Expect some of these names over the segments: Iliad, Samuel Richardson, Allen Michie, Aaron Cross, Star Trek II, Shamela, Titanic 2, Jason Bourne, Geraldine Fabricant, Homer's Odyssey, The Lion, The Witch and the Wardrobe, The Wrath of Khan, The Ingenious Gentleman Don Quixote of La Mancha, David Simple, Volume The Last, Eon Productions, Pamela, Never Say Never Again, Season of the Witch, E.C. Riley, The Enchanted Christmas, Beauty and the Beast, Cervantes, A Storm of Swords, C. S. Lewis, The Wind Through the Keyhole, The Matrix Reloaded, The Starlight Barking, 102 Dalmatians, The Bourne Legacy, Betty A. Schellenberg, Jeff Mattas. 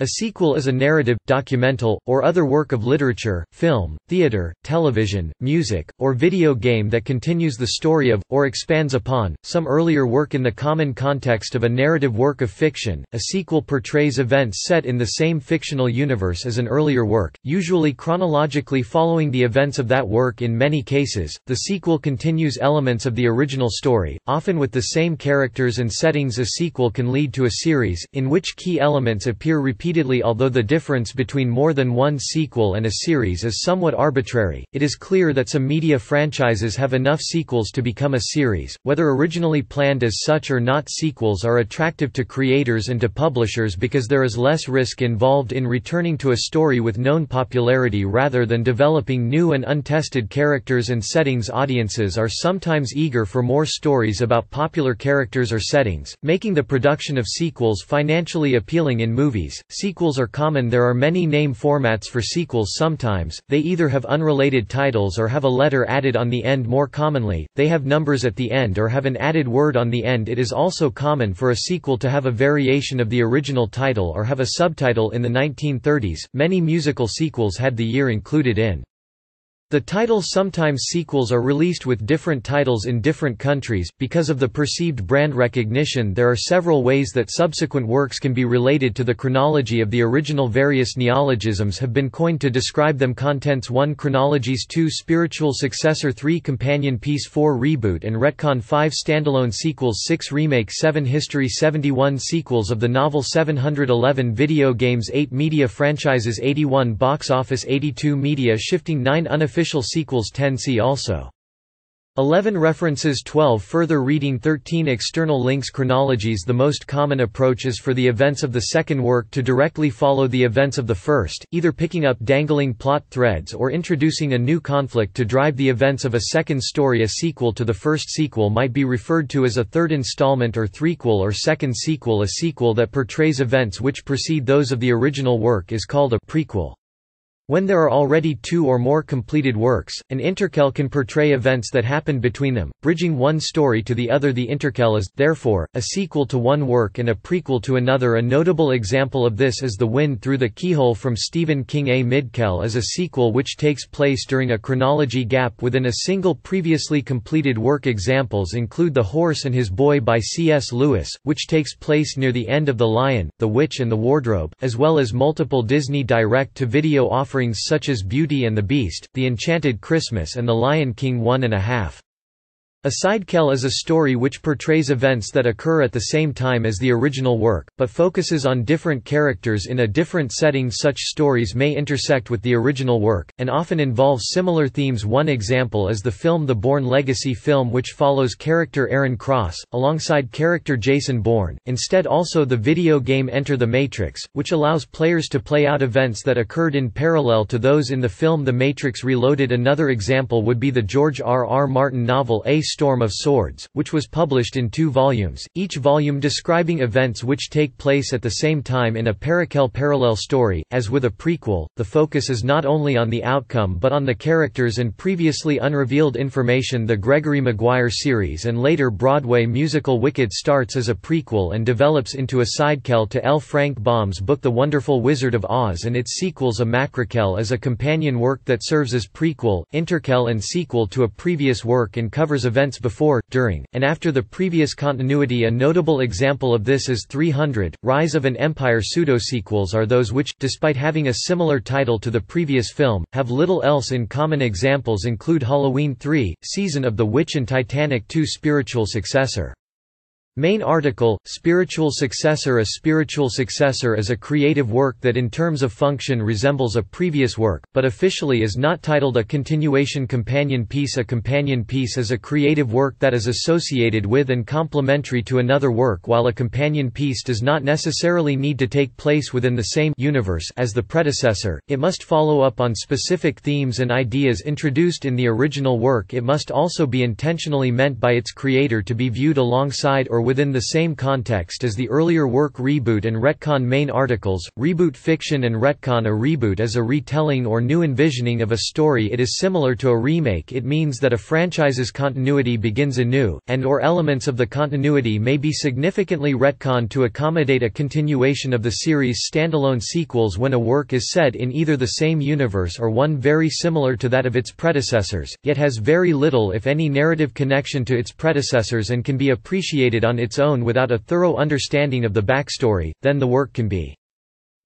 A sequel is a narrative, documental, or other work of literature, film, theater, television, music, or video game that continues the story of, or expands upon, some earlier work in the common context of a narrative work of fiction. A sequel portrays events set in the same fictional universe as an earlier work, usually chronologically following the events of that work. In many cases, the sequel continues elements of the original story, often with the same characters and settings. A sequel can lead to a series, in which key elements appear repeatedly, although the difference between more than one sequel and a series is somewhat arbitrary. It is clear that some media franchises have enough sequels to become a series, whether originally planned as such or not. Sequels are attractive to creators and to publishers because there is less risk involved in returning to a story with known popularity rather than developing new and untested characters and settings. Audiences are sometimes eager for more stories about popular characters or settings, making the production of sequels financially appealing. In movies, sequels are common. There are many name formats for sequels. Sometimes, they either have unrelated titles or have a letter added on the end. More commonly, they have numbers at the end or have an added word on the end. It is also common for a sequel to have a variation of the original title or have a subtitle. In the 1930s, many musical sequels had the year included in the title. Sometimes sequels are released with different titles in different countries. Because of the perceived brand recognition, there are several ways that subsequent works can be related to the chronology of the original. Various neologisms have been coined to describe them. Contents: 1. Chronologies. 2. Spiritual successor. 3. Companion piece. 4. Reboot and retcon. 5. Standalone sequels. 6. Remake. 7. History. 71. Sequels of the novel. 711. Video games. 8. Media franchises. 81. Box office. 82. Media shifting. 9. Unofficial sequels. 10. See also. 11. References. 12. Further reading. 13. External links. Chronologies. The most common approach is for the events of the second work to directly follow the events of the first, either picking up dangling plot threads or introducing a new conflict to drive the events of a second story. A sequel to the first sequel might be referred to as a third installment or threequel or second sequel. A sequel that portrays events which precede those of the original work is called a prequel. When there are already two or more completed works, an interquel can portray events that happened between them, bridging one story to the other. The interquel is, therefore, a sequel to one work and a prequel to another. A notable example of this is The Wind Through the Keyhole from Stephen King. A midquel is a sequel which takes place during a chronology gap within a single previously completed work. Examples include The Horse and His Boy by C. S. Lewis, which takes place near the end of The Lion, The Witch and the Wardrobe, as well as multiple Disney direct-to-video offerings such as Beauty and the Beast, The Enchanted Christmas and The Lion King One and a Half. A sidequel is a story which portrays events that occur at the same time as the original work, but focuses on different characters in a different setting. Such stories may intersect with the original work, and often involve similar themes. One example is the film The Bourne Legacy, film which follows character Aaron Cross, alongside character Jason Bourne. Instead, also the video game Enter the Matrix, which allows players to play out events that occurred in parallel to those in the film The Matrix Reloaded. Another example would be the George R. R. Martin novel A Storm of Swords, which was published in 2 volumes, each volume describing events which take place at the same time in a parallel story. As with a prequel, the focus is not only on the outcome but on the characters and previously unrevealed information. The Gregory Maguire series and later Broadway musical Wicked starts as a prequel and develops into a sidequel to L. Frank Baum's book The Wonderful Wizard of Oz and its sequels. A macroquel is a companion work that serves as prequel, interquel and sequel to a previous work and covers events before, during, and after the previous continuity. A notable example of this is 300, Rise of an Empire. Pseudosequels are those which, despite having a similar title to the previous film, have little else in common. Examples include Halloween 3, Season of the Witch and Titanic 2. Spiritual successor. Main article, spiritual successor. A spiritual successor is a creative work that in terms of function resembles a previous work, but officially is not titled a continuation. Companion piece. A companion piece is a creative work that is associated with and complementary to another work, while a companion piece does not necessarily need to take place within the same universe as the predecessor. It must follow up on specific themes and ideas introduced in the original work. It must also be intentionally meant by its creator to be viewed alongside or within the same context as the earlier work. Reboot and retcon. Main articles: Reboot fiction and retcon. A reboot is a retelling or new envisioning of a story. It is similar to a remake. It means that a franchise's continuity begins anew, and or elements of the continuity may be significantly retconned to accommodate a continuation of the series. Standalone sequels: when a work is set in either the same universe or one very similar to that of its predecessors, yet has very little if any narrative connection to its predecessors and can be appreciated on its own without a thorough understanding of the backstory, then the work can be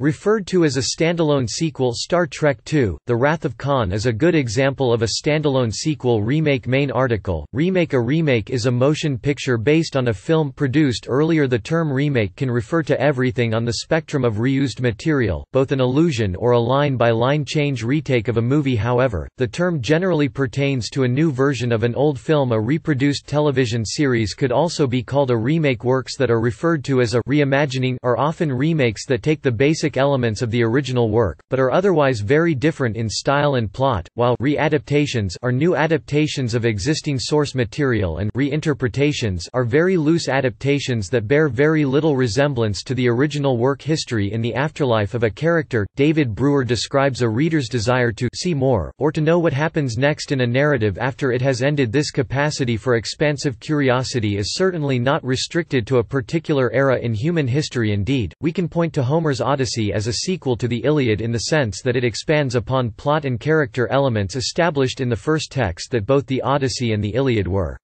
referred to as a standalone sequel. Star Trek II, The Wrath of Khan is a good example of a standalone sequel. Remake. Main article: Remake. A remake is a motion picture based on a film produced earlier. The term remake can refer to everything on the spectrum of reused material, both an allusion or a line-by-line change. Retake of a movie. However, the term generally pertains to a new version of an old film. A reproduced television series could also be called a remake. Works that are referred to as a reimagining are often remakes that take the basic elements of the original work, but are otherwise very different in style and plot, while re-adaptations are new adaptations of existing source material and reinterpretations are very loose adaptations that bear very little resemblance to the original work. History in the afterlife of a character. David Brewer describes a reader's desire to see more, or to know what happens next in a narrative after it has ended. This capacity for expansive curiosity is certainly not restricted to a particular era in human history. Indeed, we can point to Homer's Odyssey as a sequel to the Iliad in the sense that it expands upon plot and character elements established in the first text. That both the Odyssey and the Iliad were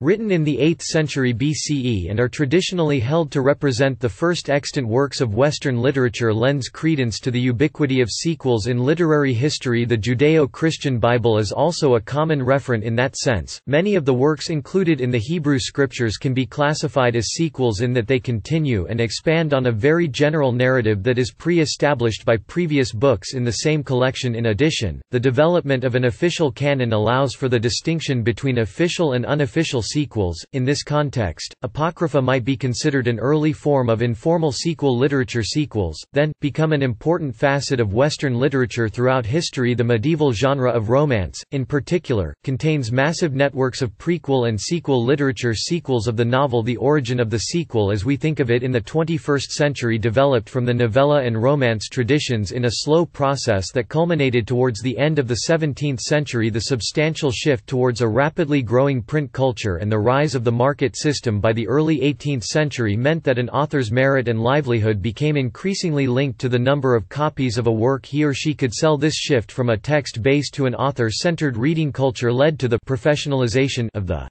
written in the 8th century BCE and are traditionally held to represent the first extant works of Western literature lends credence to the ubiquity of sequels in literary history. The Judeo-Christian Bible is also a common referent in that sense. Many of the works included in the Hebrew scriptures can be classified as sequels in that they continue and expand on a very general narrative that is pre-established by previous books in the same collection. In addition, the development of an official canon allows for the distinction between official and unofficial sequels. In this context, Apocrypha might be considered an early form of informal sequel literature. Sequels, then, become an important facet of Western literature throughout history. The medieval genre of romance, in particular, contains massive networks of prequel and sequel literature. Sequels of the novel. The origin of the sequel as we think of it in the 21st century developed from the novella and romance traditions in a slow process that culminated towards the end of the 17th century. The substantial shift towards a rapidly growing print culture and the rise of the market system by the early 18th century meant that an author's merit and livelihood became increasingly linked to the number of copies of a work he or she could sell. This shift from a text-based to an author-centered reading culture led to the professionalization of the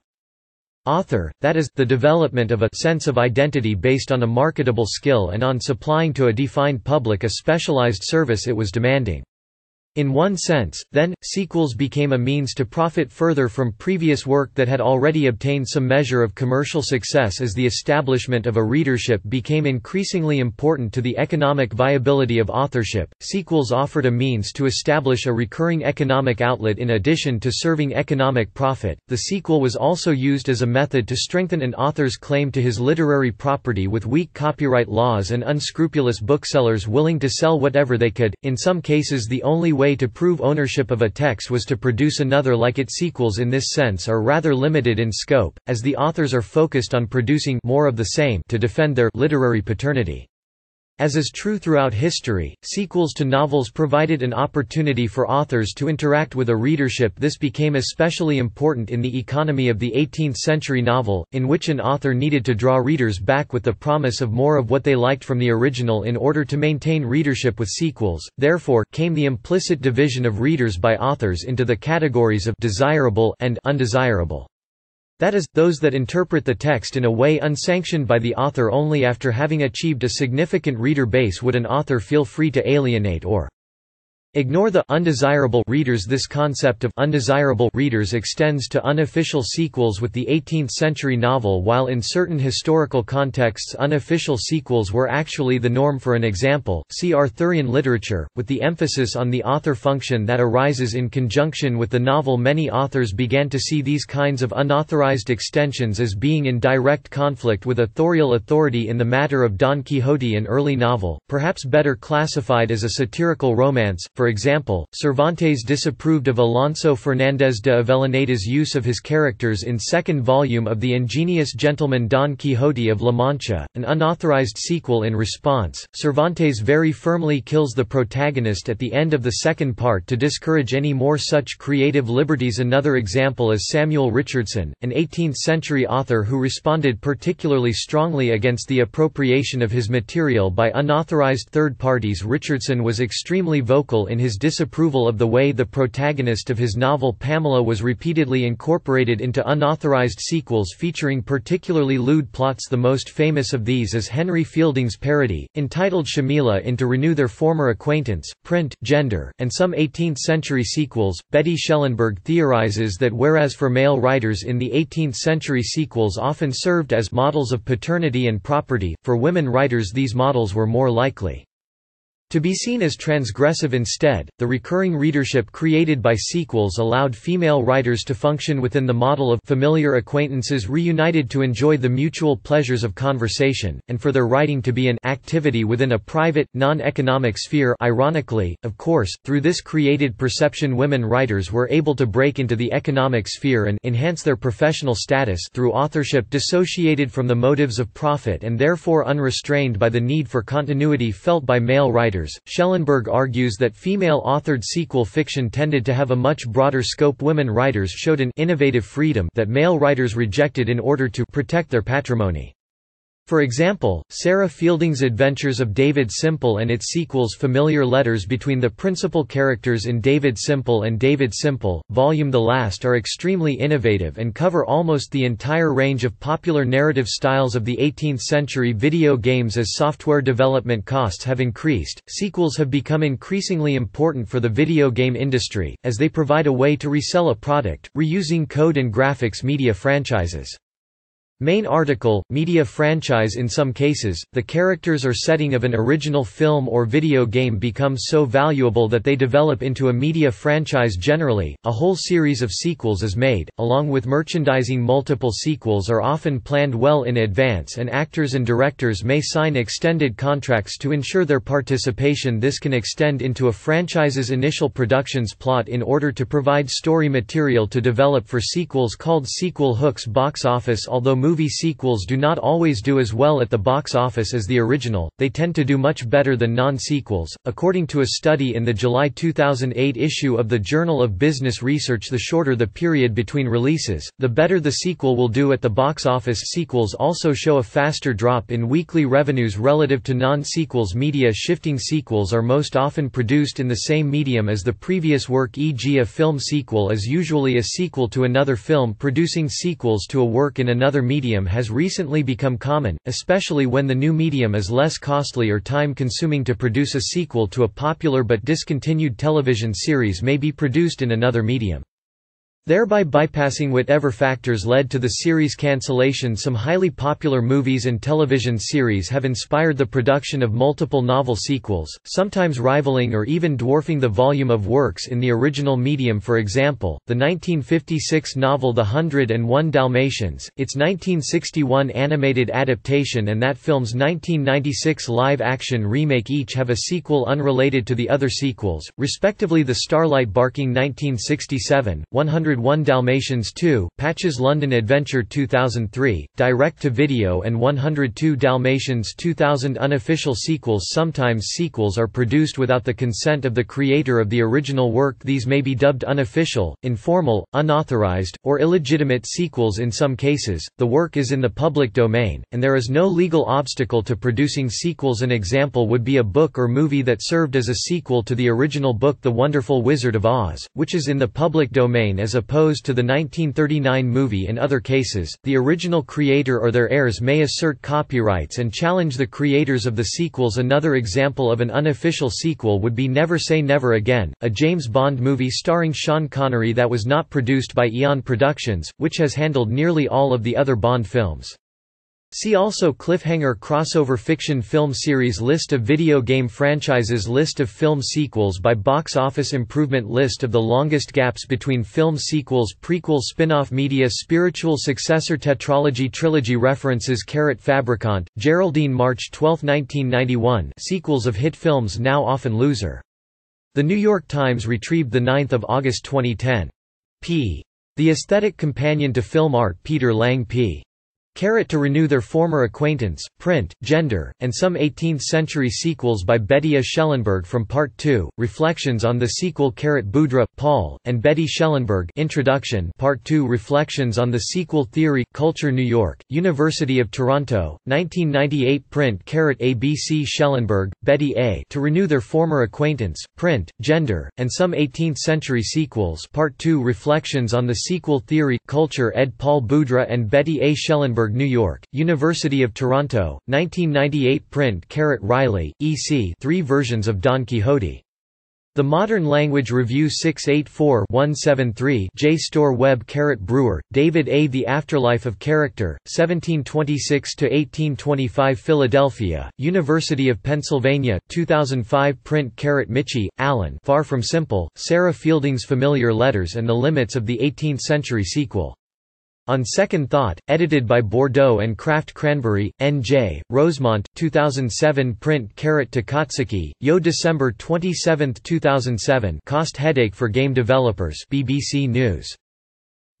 author, that is, the development of a sense of identity based on a marketable skill and on supplying to a defined public a specialized service it was demanding. In one sense, then, sequels became a means to profit further from previous work that had already obtained some measure of commercial success. As the establishment of a readership became increasingly important to the economic viability of authorship, sequels offered a means to establish a recurring economic outlet. In addition to serving economic profit, the sequel was also used as a method to strengthen an author's claim to his literary property. With weak copyright laws and unscrupulous booksellers willing to sell whatever they could, in some cases the only way to prove ownership of a text was to produce another like it. Sequels in this sense are rather limited in scope, as the authors are focused on producing more of the same to defend their literary paternity. As is true throughout history, sequels to novels provided an opportunity for authors to interact with a readership. This became especially important in the economy of the 18th century novel, in which an author needed to draw readers back with the promise of more of what they liked from the original in order to maintain readership. With sequels, therefore, came the implicit division of readers by authors into the categories of desirable and undesirable. That is, those that interpret the text in a way unsanctioned by the author. Only after having achieved a significant reader base would an author feel free to alienate or ignore the undesirable readers. This concept of undesirable readers extends to unofficial sequels with the 18th century novel. While in certain historical contexts unofficial sequels were actually the norm, for an example, see Arthurian literature, with the emphasis on the author function that arises in conjunction with the novel, many authors began to see these kinds of unauthorized extensions as being in direct conflict with authorial authority. In the matter of Don Quixote, an early novel, perhaps better classified as a satirical romance, for For example, Cervantes disapproved of Alonso Fernández de Avellaneda's use of his characters in second volume of The Ingenious Gentleman Don Quixote of La Mancha, an unauthorized sequel. In response, Cervantes very firmly kills the protagonist at the end of the second part to discourage any more such creative liberties. Another example is Samuel Richardson, an 18th-century author who responded particularly strongly against the appropriation of his material by unauthorized third parties. Richardson was extremely vocal in his disapproval of the way the protagonist of his novel Pamela was repeatedly incorporated into unauthorized sequels featuring particularly lewd plots. The most famous of these is Henry Fielding's parody, entitled Shamela, into Renew Their Former Acquaintance, Print, Gender, and Some 18th-century Sequels. Betty Schellenberg theorizes that whereas for male writers in the 18th-century sequels often served as models of paternity and property, for women writers these models were more likely to be seen as transgressive. Instead, the recurring readership created by sequels allowed female writers to function within the model of familiar acquaintances reunited to enjoy the mutual pleasures of conversation, and for their writing to be an activity within a private, non-economic sphere. Ironically, of course, through this created perception women writers were able to break into the economic sphere and enhance their professional status through authorship dissociated from the motives of profit and therefore unrestrained by the need for continuity felt by male writers. Schellenberg argues that female-authored sequel fiction tended to have a much broader scope. Women writers showed an innovative freedom that male writers rejected in order to protect their patrimony. For example, Sarah Fielding's Adventures of David Simple and its sequels. Familiar letters between the principal characters in David Simple and David Simple, Volume The Last are extremely innovative and cover almost the entire range of popular narrative styles of the 18th century. Video games. As software development costs have increased, sequels have become increasingly important for the video game industry, as they provide a way to resell a product, reusing code and graphics media franchises. Main article, media franchise. In some cases, the characters or setting of an original film or video game becomes so valuable that they develop into a media franchise. Generally, a whole series of sequels is made, along with merchandising. Multiple sequels are often planned well in advance, and actors and directors may sign extended contracts to ensure their participation. This can extend into a franchise's initial production's plot in order to provide story material to develop for sequels, called sequel hooks. Box office. Although movie sequels do not always do as well at the box office as the original, they tend to do much better than non-sequels. According to a study in the July 2008 issue of the Journal of Business Research, the shorter the period between releases, the better the sequel will do at the box office. Sequels also show a faster drop in weekly revenues relative to non-sequels. Media shifting. Sequels are most often produced in the same medium as the previous work, e.g. a film sequel is usually a sequel to another film. Producing sequels to a work in another medium has recently become common, especially when the new medium is less costly or time-consuming. To produce a sequel to a popular but discontinued television series may be produced in another medium, thereby bypassing whatever factors led to the series' cancellation. Some highly popular movies and television series have inspired the production of multiple novel sequels, sometimes rivaling or even dwarfing the volume of works in the original medium. For example, the 1956 novel The 101 Dalmatians, its 1961 animated adaptation, and that film's 1996 live-action remake each have a sequel unrelated to the other sequels, respectively. The Starlight Barking 1967, 101 Dalmatians 2, Patch's London Adventure 2003, Direct to Video, and 102 Dalmatians 2000. Unofficial sequels. Sometimes sequels are produced without the consent of the creator of the original work. These may be dubbed unofficial, informal, unauthorized, or illegitimate sequels. In some cases, the work is in the public domain, and there is no legal obstacle to producing sequels. An example would be a book or movie that served as a sequel to the original book, The Wonderful Wizard of Oz, which is in the public domain as opposed to the 1939 movie. In other cases, the original creator or their heirs may assert copyrights and challenge the creators of the sequels. Another example of an unofficial sequel would be Never Say Never Again, a James Bond movie starring Sean Connery that was not produced by Eon Productions, which has handled nearly all of the other Bond films. See also cliffhanger. Crossover fiction film series. List of video game franchises. List of film sequels by box office. Improvement. List of the longest gaps between film sequels. Prequel. Spin-off. Media. Spiritual successor. Tetralogy. Trilogy. References. Carrot Fabricant, Geraldine. March 12, 1991. Sequels of hit films now often loser. The New York Times retrieved 9 August 2010. P. The aesthetic companion to film art Peter Lang P. Carrot to renew their former acquaintance, print, gender, and some 18th-century sequels by Betty A. Schellenberg from Part 2, Reflections on the sequel Carrot Boudra, Paul, and Betty Schellenberg Introduction Part 2 Reflections on the sequel Theory, Culture New York, University of Toronto, 1998 print Carrot A. B. C. Schellenberg, Betty A. to renew their former acquaintance, print, gender, and some 18th-century sequels Part 2 Reflections on the sequel Theory, Culture ed. Paul Boudra and Betty A. Schellenberg New York, University of Toronto, 1998 print @ Riley, E.C. 3 versions of Don Quixote. The Modern Language Review 684-173 JSTOR Web @ Brewer, David A. The Afterlife of Character, 1726–1825 Philadelphia, University of Pennsylvania, 2005 print @ Michie, Allen Far From Simple, Sarah Fielding's Familiar Letters and the Limits of the 18th-Century Sequel. On Second Thought, edited by Bordeaux and Kraft Cranberry, N.J., Rosemont, 2007 print @ Takatsuki, Yo December 27, 2007 Cost Headache for Game Developers BBC News.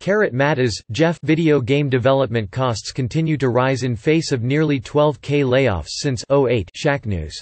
@ Mattas, Jeff Video game development costs continue to rise in face of nearly 12K layoffs since 08 Shacknews.